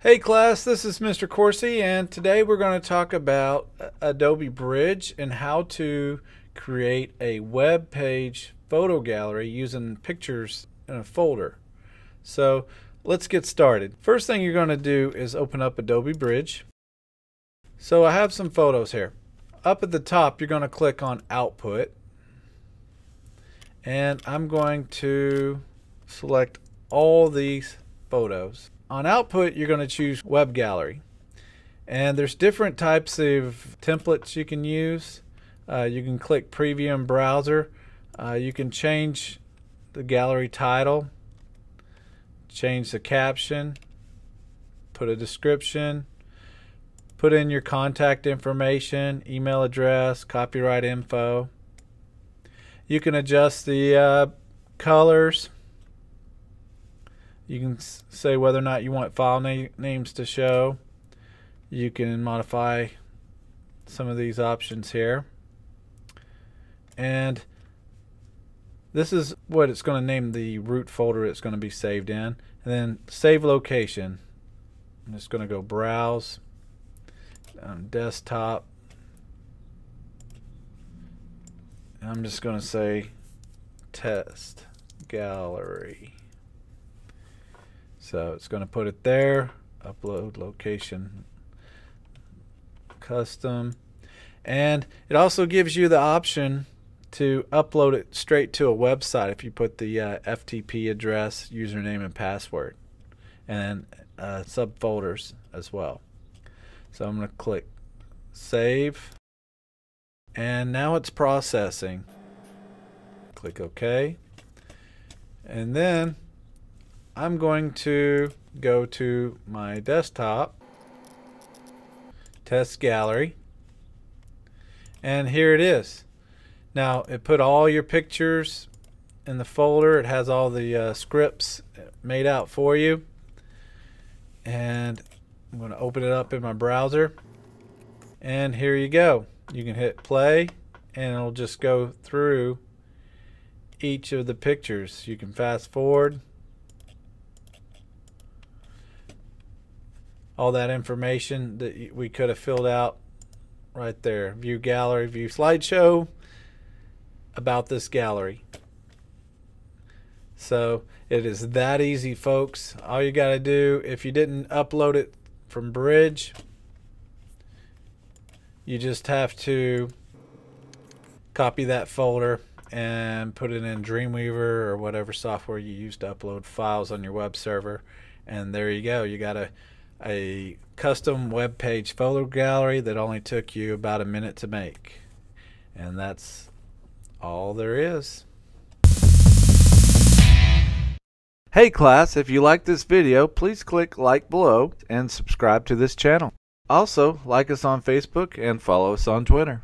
Hey class, this is Mr. Corsi, and today we're going to talk about Adobe Bridge and how to create a web page photo gallery using pictures in a folder. So let's get started. First thing you're going to do is open up Adobe Bridge. So I have some photos here. Up at the top you're going to click on Output, and I'm going to select all these photos. On Output, you're going to choose Web Gallery. And there's different types of templates you can use. You can click Preview and Browser. You can change the gallery title, change the caption, put a description, put in your contact information, email address, copyright info. You can adjust the colors. You can say whether or not you want file names to show. You can modify some of these options here. And this is what it's going to name the root folder it's going to be saved in. And then save location. I'm just going to go browse, desktop. And I'm just going to say test gallery. So it's going to put it there, upload location, custom, and it also gives you the option to upload it straight to a website if you put the FTP address, username and password, and subfolders as well. So I'm going to click Save, and now it's processing. Click OK, and then I'm going to go to my desktop, test gallery, and here it is. Now it put all your pictures in the folder. It has all the scripts made out for you, and I'm going to open it up in my browser, and here you go. You can hit play and it'll just go through each of the pictures. You can fast forward. All that information that we could have filled out right there. View gallery, view slideshow, about this gallery. So it is that easy, folks. All you got to do, if you didn't upload it from Bridge, you just have to copy that folder and put it in Dreamweaver or whatever software you use to upload files on your web server. And there you go. You got a custom web page photo gallery that only took you about a minute to make. And that's all there is. Hey class, if you like this video, please click like below and subscribe to this channel. Also, like us on Facebook and follow us on Twitter.